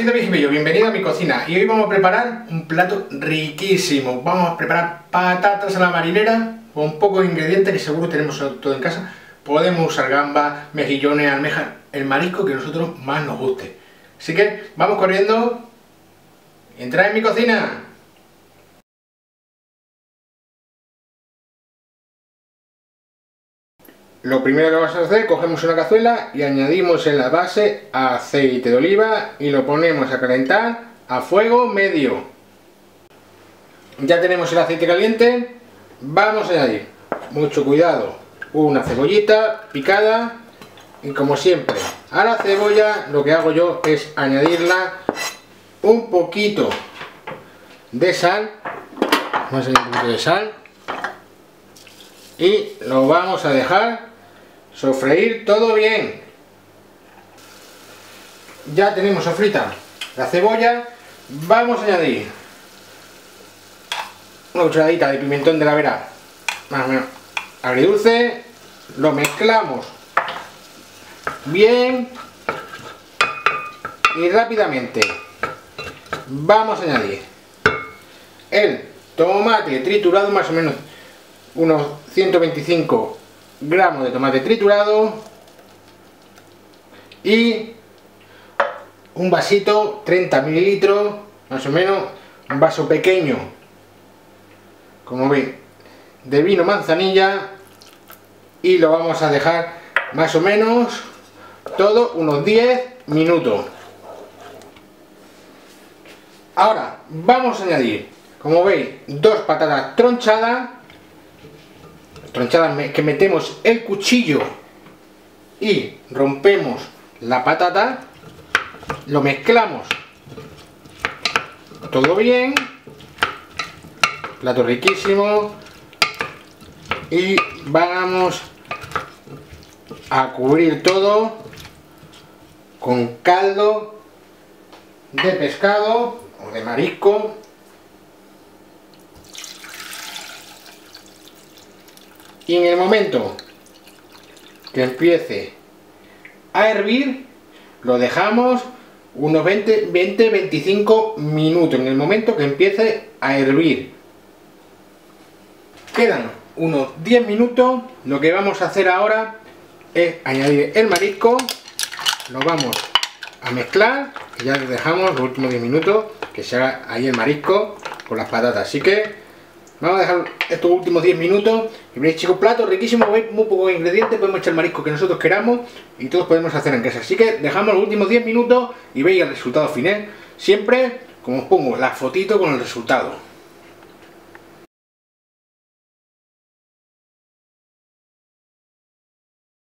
soy David Gimillo, bienvenido a mi cocina. Y hoy vamos a preparar un plato riquísimo. Vamos a preparar patatas a la marinera con pocos ingredientes que seguro tenemos todo en casa. Podemos usar gambas, mejillones, almejas, el marisco que a nosotros más nos guste. Así que vamos corriendo. ¡Entra en mi cocina! Lo primero que vamos a hacer, cogemos una cazuela y añadimos en la base aceite de oliva y lo ponemos a calentar a fuego medio. Ya tenemos el aceite caliente, vamos a añadir, mucho cuidado, una cebollita picada y como siempre a la cebolla lo que hago yo es añadirla un poquito de sal, vamos a añadir un poquito de sal y lo vamos a dejar sofreír todo bien. Ya tenemos sofrita la cebolla, vamos a añadir una cucharadita de pimentón de la Vera, más o menos agridulce, lo mezclamos bien y rápidamente vamos a añadir el tomate triturado, más o menos unos 125 gramos de tomate triturado y un vasito, 30 mililitros más o menos, un vaso pequeño como ven de vino manzanilla, y lo vamos a dejar más o menos todo unos 10 minutos. Ahora vamos a añadir, como veis, dos patatas tronchadas, que metemos el cuchillo y rompemos la patata, lo mezclamos todo bien, plato riquísimo, y vamos a cubrir todo con caldo de pescado o de marisco. Y en el momento que empiece a hervir, lo dejamos unos 20-25 minutos. En el momento que empiece a hervir, quedan unos 10 minutos. Lo que vamos a hacer ahora es añadir el marisco, lo vamos a mezclar y ya lo dejamos los últimos 10 minutos que se haga ahí el marisco con las patatas. Así que vamos a dejar estos últimos 10 minutos y veréis, chicos, plato riquísimo, veis, muy pocos ingredientes, podemos echar el marisco que nosotros queramos y todos podemos hacer en casa. Así que dejamos los últimos 10 minutos y veis el resultado final. Siempre, como os pongo, la fotito con el resultado.